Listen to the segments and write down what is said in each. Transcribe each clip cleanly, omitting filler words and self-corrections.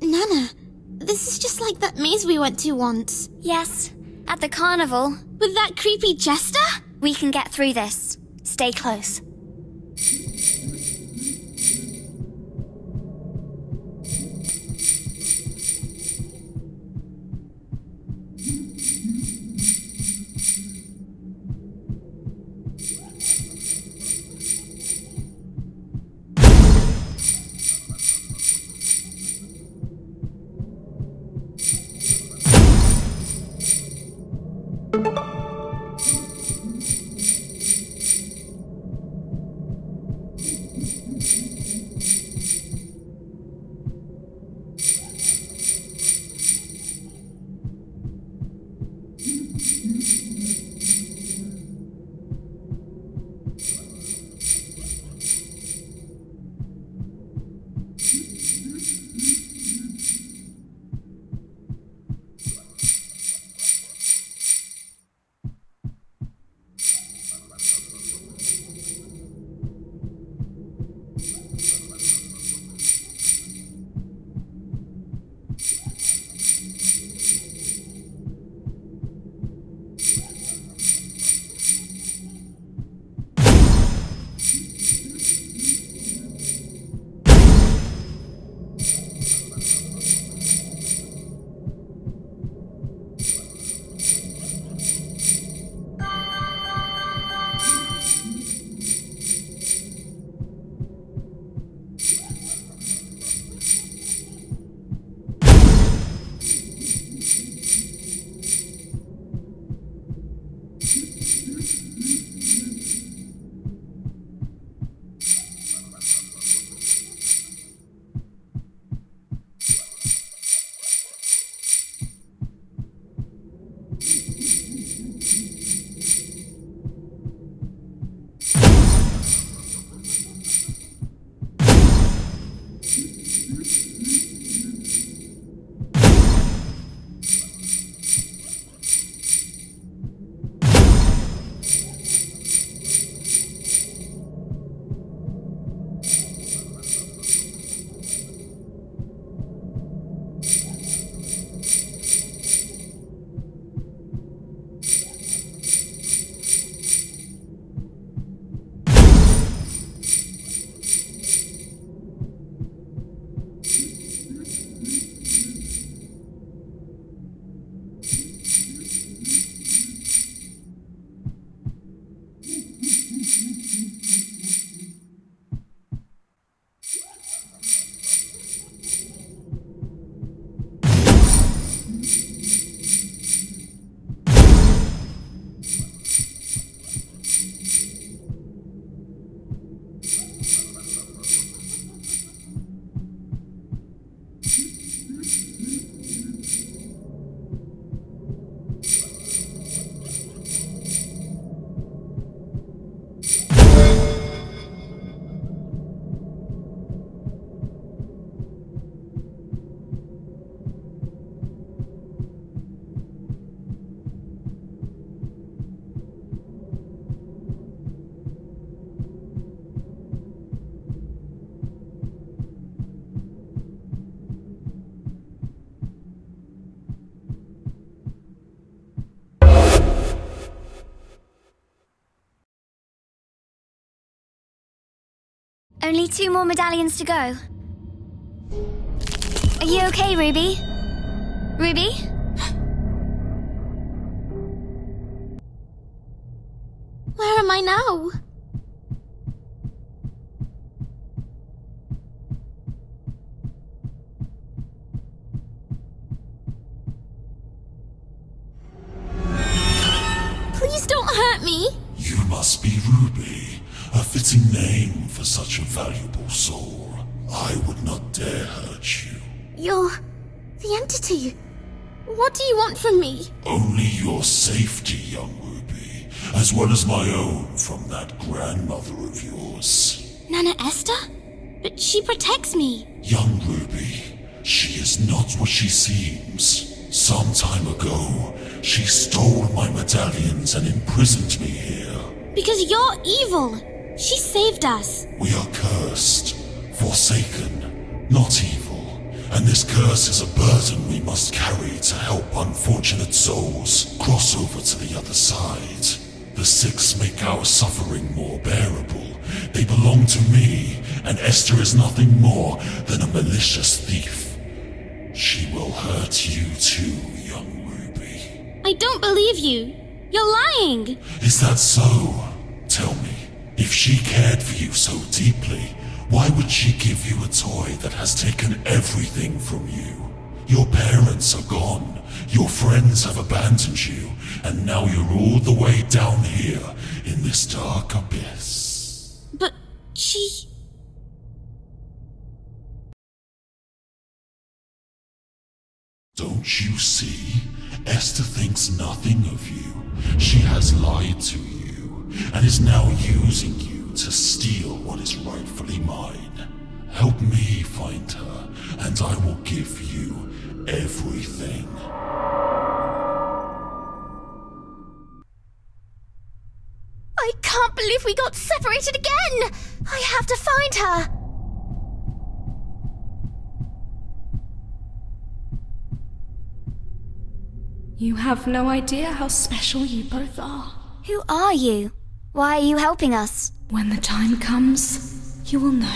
Nana, this is just like that maze we went to once. Yes, at the carnival. With that creepy jester? We can get through this. Stay close. Only 2 more medallions to go. Are you okay, Ruby? Ruby? Where am I now? Please don't hurt me! You must be Ruby. A fitting name for such a valuable soul. I would not dare hurt you. You're the Entity. What do you want from me? Only your safety, young Ruby, as well as my own from that grandmother of yours. Nana Esther? But she protects me. Young Ruby, she is not what she seems. Some time ago, she stole my medallions and imprisoned me here. Because you're evil. She saved us. We are cursed, forsaken, not evil, and this curse is a burden we must carry to help unfortunate souls cross over to the other side. The Six make our suffering more bearable. They belong to me, and Esther is nothing more than a malicious thief. She will hurt you too, young Ruby. I don't believe you. You're lying! Is that so? Tell me, if she cared for you so deeply, why would she give you a toy that has taken everything from you? Your parents are gone, your friends have abandoned you, and now you're all the way down here in this dark abyss. But she... Don't you see? Esther thinks nothing of you. She has lied to you, and is now using you to steal what is rightfully mine. Help me find her, and I will give you everything. I can't believe we got separated again! I have to find her! You have no idea how special you both are. Who are you? Why are you helping us? When the time comes, you will know.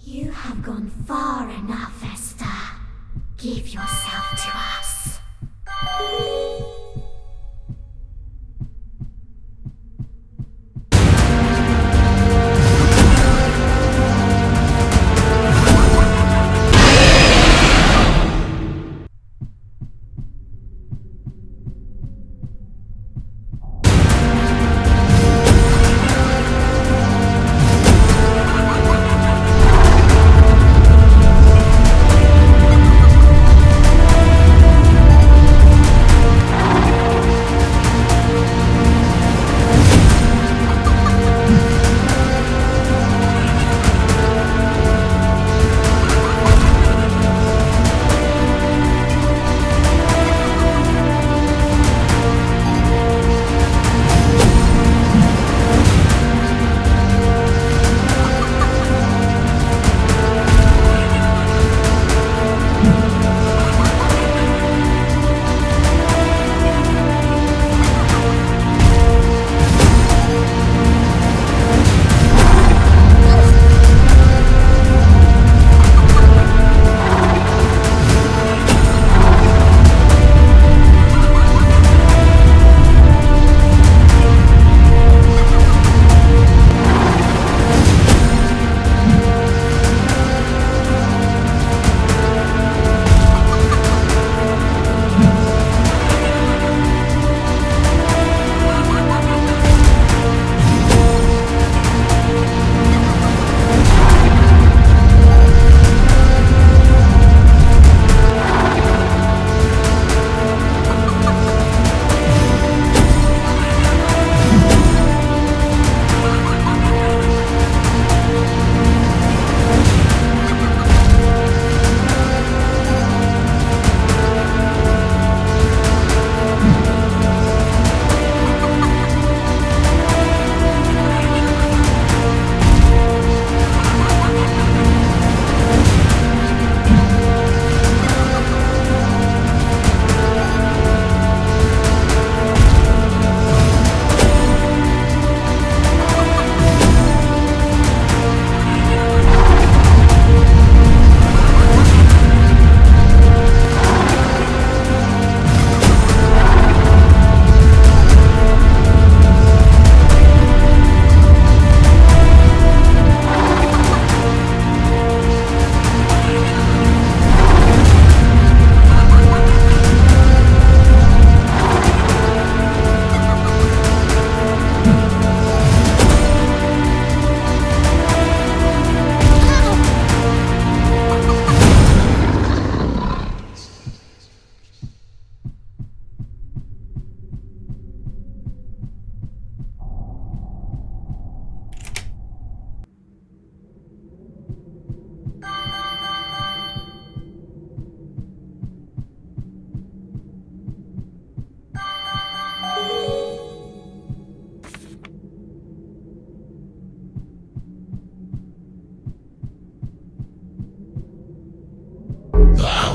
You have gone far enough, Esther. Give yourself to us.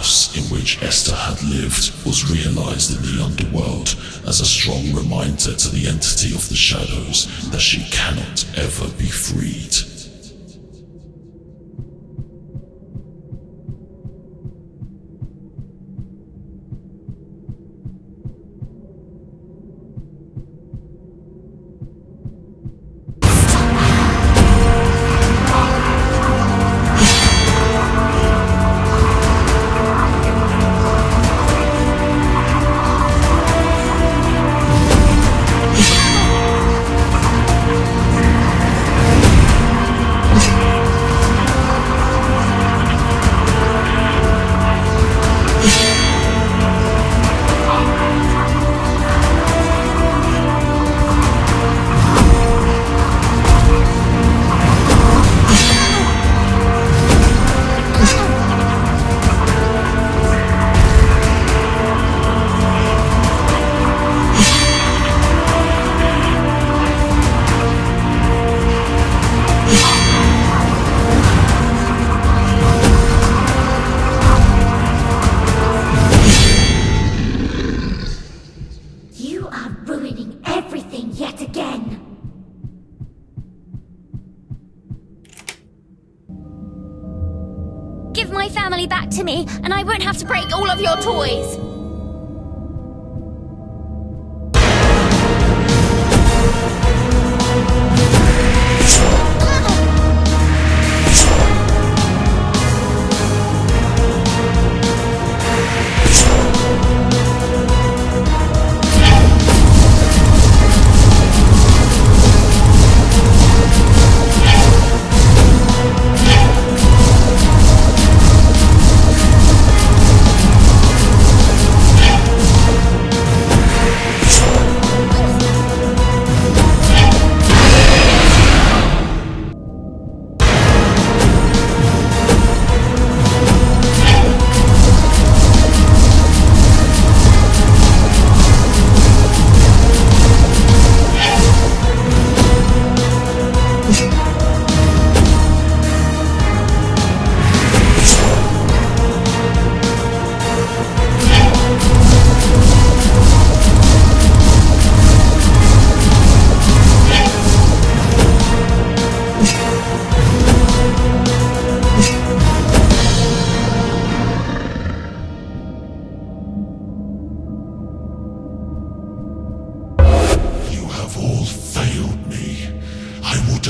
house in which Esther had lived was realized in the underworld as a strong reminder to the entity of the shadows that she cannot ever be freed. Give my family back to me, and I won't have to break all of your toys!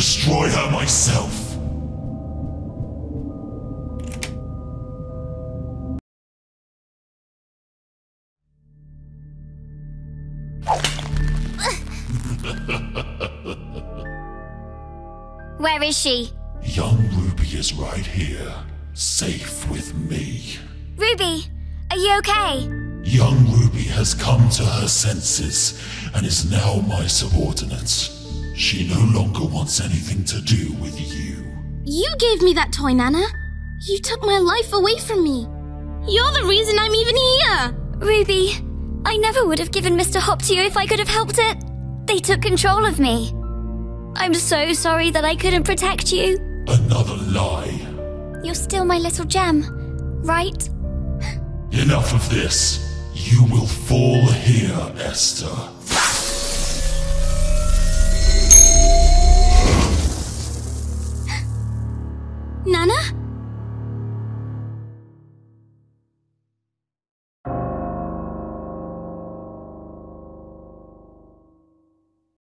Destroy her myself! Where is she? Young Ruby is right here, safe with me. Ruby, are you okay? Young Ruby has come to her senses and is now my subordinate. She no longer wants anything to do with you. You gave me that toy, Nana. You took my life away from me. You're the reason I'm even here. Ruby, I never would have given Mr. Hop to you if I could have helped it. They took control of me. I'm so sorry that I couldn't protect you. Another lie. You're still my little gem, right? Enough of this. You will fall here, Esther.